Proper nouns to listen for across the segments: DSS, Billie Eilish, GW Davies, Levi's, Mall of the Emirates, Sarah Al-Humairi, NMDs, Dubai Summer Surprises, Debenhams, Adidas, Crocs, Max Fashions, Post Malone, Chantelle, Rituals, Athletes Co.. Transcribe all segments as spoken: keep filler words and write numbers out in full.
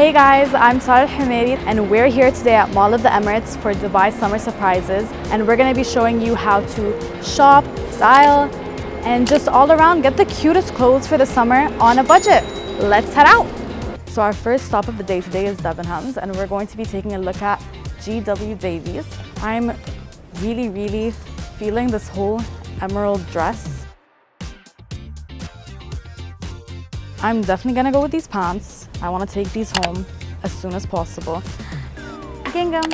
Hey guys, I'm Sarah Al-Humairi and we're here today at Mall of the Emirates for Dubai Summer Surprises, and we're going to be showing you how to shop, style, and just all around get the cutest clothes for the summer on a budget. Let's head out! So our first stop of the day today is Debenhams, and we're going to be taking a look at G W Davies. I'm really, really feeling this whole emerald dress. I'm definitely gonna go with these pants. I wanna take these home as soon as possible. Gingham.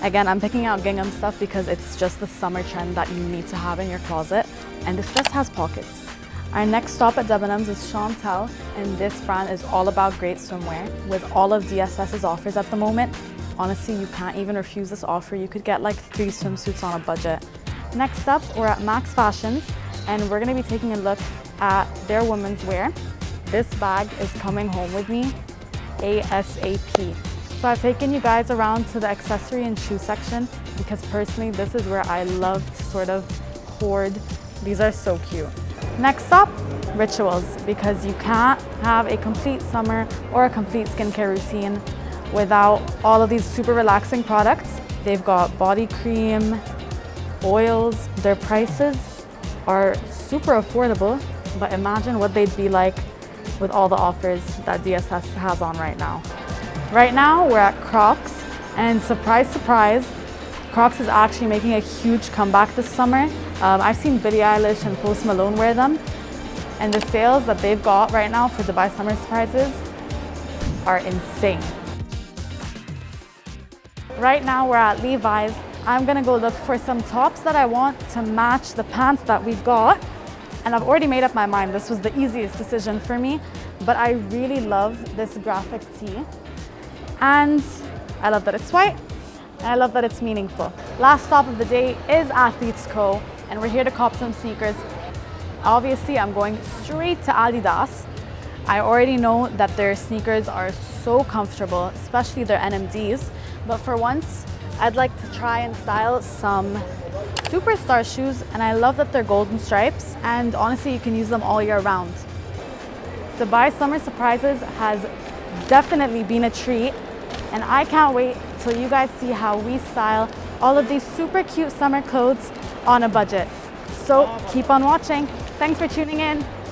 Again, I'm picking out gingham stuff because it's just the summer trend that you need to have in your closet. And this dress has pockets. Our next stop at Debenhams is Chantelle, and this brand is all about great swimwear. With all of D S S's offers at the moment, honestly, you can't even refuse this offer. You could get like three swimsuits on a budget. Next up, we're at Max Fashions, and we're gonna be taking a look at their women's wear. This bag is coming home with me ASAP. So I've taken you guys around to the accessory and shoe section because personally this is where I love to sort of hoard. These are so cute. Next up, Rituals, because you can't have a complete summer or a complete skincare routine without all of these super relaxing products. They've got body cream, oils. Their prices are super affordable, but imagine what they'd be like with all the offers that D S S has on right now. Right now, we're at Crocs, and surprise, surprise, Crocs is actually making a huge comeback this summer. Um, I've seen Billie Eilish and Post Malone wear them, and the sales that they've got right now for Dubai Summer Surprises are insane. Right now, we're at Levi's. I'm gonna go look for some tops that I want to match the pants that we've got. And I've already made up my mind, this was the easiest decision for me, but I really love this graphic tee. And I love that it's white, and I love that it's meaningful. Last stop of the day is Athletes Co., and we're here to cop some sneakers. Obviously, I'm going straight to Adidas. I already know that their sneakers are so comfortable, especially their N M Ds, but for once, I'd like to try and style some superstar shoes, and I love that they're golden stripes, and honestly you can use them all year round. Dubai Summer Surprises has definitely been a treat, and I can't wait till you guys see how we style all of these super cute summer clothes on a budget. So keep on watching. Thanks for tuning in.